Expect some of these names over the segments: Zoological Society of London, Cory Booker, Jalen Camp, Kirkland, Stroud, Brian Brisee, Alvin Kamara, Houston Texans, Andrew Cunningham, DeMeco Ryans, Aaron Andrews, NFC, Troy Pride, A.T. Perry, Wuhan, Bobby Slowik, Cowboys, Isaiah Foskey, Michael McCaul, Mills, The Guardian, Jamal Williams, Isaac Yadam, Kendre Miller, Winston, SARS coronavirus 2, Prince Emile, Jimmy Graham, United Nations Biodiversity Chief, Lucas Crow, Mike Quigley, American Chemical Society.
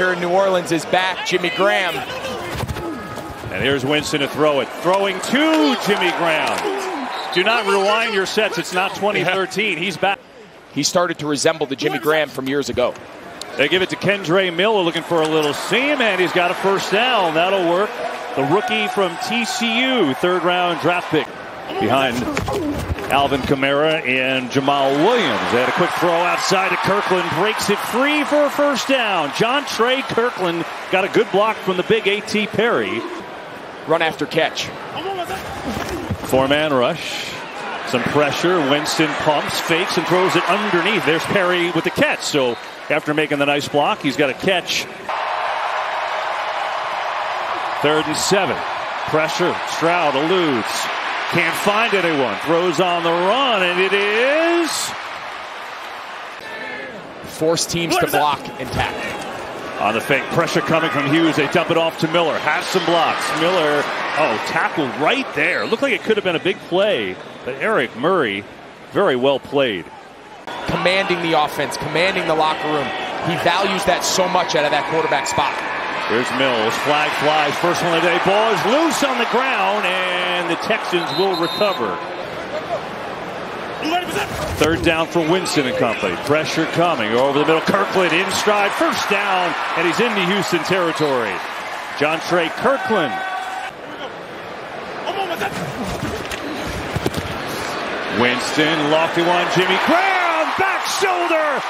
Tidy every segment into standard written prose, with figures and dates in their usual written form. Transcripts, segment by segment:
here in New Orleans is back. Jimmy Graham. And here's Winston to throw it. Throwing to Jimmy Graham. Do not rewind your sets. It's not 2013. He's back. He started to resemble the Jimmy Graham from years ago. They give it to Kendre Miller, looking for a little seam, and he's got a first down. That'll work. The rookie from TCU, third-round draft pick, behind Alvin Kamara and Jamal Williams. They had a quick throw outside to Kirkland, breaks it free for a first down. John Trey Kirkland got a good block from the big A.T. Perry. Run after catch. Four-man rush. Some pressure. Winston pumps, fakes, and throws it underneath. There's Perry with the catch. So after making the nice block, he's got a catch. 3rd and 7. Pressure. Stroud eludes. Can't find anyone. Throws on the run, and it is... Force teams to block and tackle. On the fake. Pressure coming from Hughes. They dump it off to Miller. Has some blocks. Miller... Oh, tackled right there. Looked like it could have been a big play, but Eric Murray, very well played. Commanding the offense, commanding the locker room. He values that so much out of that quarterback spot. Here's Mills, flag flies, first one of the day. Ball is loose on the ground, and the Texans will recover. 3rd down for Winston and company. Pressure coming over the middle. Kirkland in stride, first down, and he's into Houston territory. John Trey Kirkland. Winston, lofty one, Jimmy Graham, back shoulder.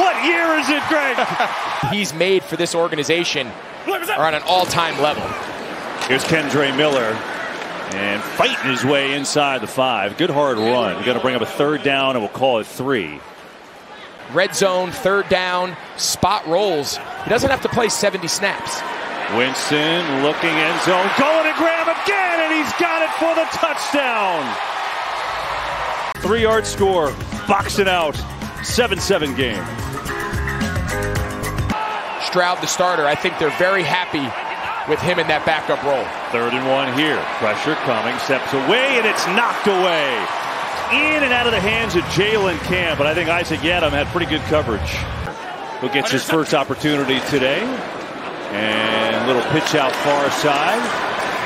What year is it, Greg? He's made for this organization are on an all-time level. Here's Kendre Miller, and fighting his way inside the 5. Good hard run. We're going to bring up a 3rd down, and we'll call it 3. Red zone, 3rd down, spot rolls. He doesn't have to play 70 snaps. Winston looking end zone, going to Graham again, and he's got it for the touchdown. 3-yard score, box it out, 7-7 game. Stroud, the starter, I think they're very happy with him in that backup role. 3rd and 1 here, pressure coming, steps away, and it's knocked away. In and out of the hands of Jalen Camp, but I think Isaac Yadam had pretty good coverage. Who gets his first opportunity today. And little pitch out far side,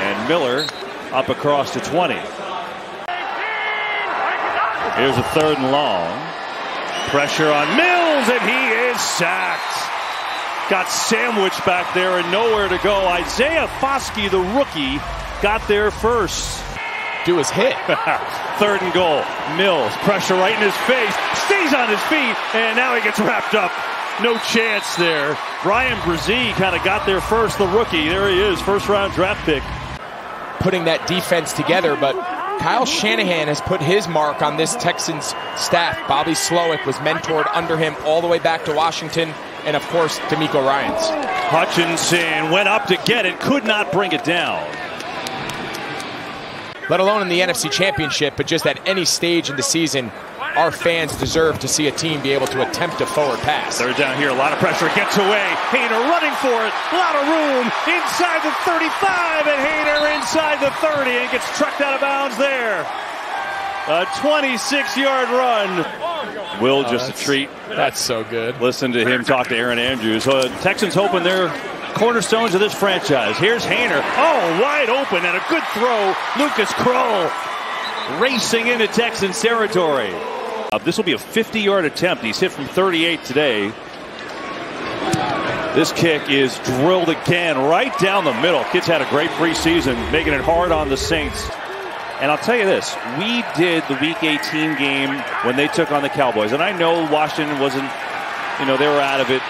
and Miller up across to 20. Here's a 3rd and long. Pressure on Mills, and he is sacked. Got sandwiched back there and nowhere to go. Isaiah Foskey, the rookie, got there first. Do his hit. 3rd and goal. Mills, pressure right in his face, stays on his feet, and now he gets wrapped up. No chance there. Brian Brisee kind of got there first, the rookie. There he is, first-round draft pick. Putting that defense together, but Kyle Shanahan has put his mark on this Texans staff. Bobby Slowik was mentored under him all the way back to Washington, and, of course, DeMeco Ryans. Hutchinson went up to get it, could not bring it down. Let alone in the NFC Championship, but just at any stage in the season, our fans deserve to see a team be able to attempt a forward pass. 3rd down here, a lot of pressure, gets away. Hayner running for it, a lot of room, inside the 35, and Hayner inside the 30, and gets trucked out of bounds there. A 26-yard run. Will, just a treat. That's so good. Listen to him talk to Aaron Andrews. Texans hoping they're cornerstones of this franchise. Here's Hayner. Oh, wide open, and a good throw. Lucas Crow racing into Texans territory. This will be a 50-yard attempt. He's hit from 38 today. This kick is drilled again right down the middle. Kid's had a great preseason, making it hard on the Saints. And I'll tell you this, we did the Week 18 game when they took on the Cowboys. And I know Washington wasn't, you know, they were out of it,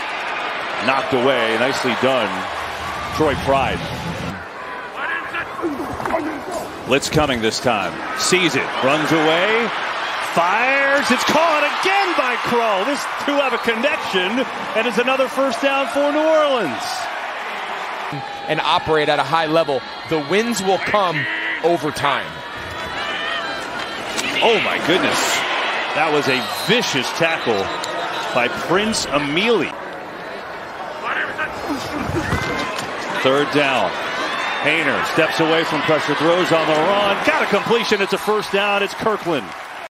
knocked away. Nicely done. Troy Pride. Blitz coming this time. Sees it. Runs away. Fires. It's caught again by Crow. These two have a connection, and it's another first down for New Orleans. And operate at a high level. The wins will come over time. Oh, my goodness. That was a vicious tackle by Prince Emile. 3rd down. Hayner steps away from pressure, throws on the run. Got a completion. It's a first down. It's Kirkland.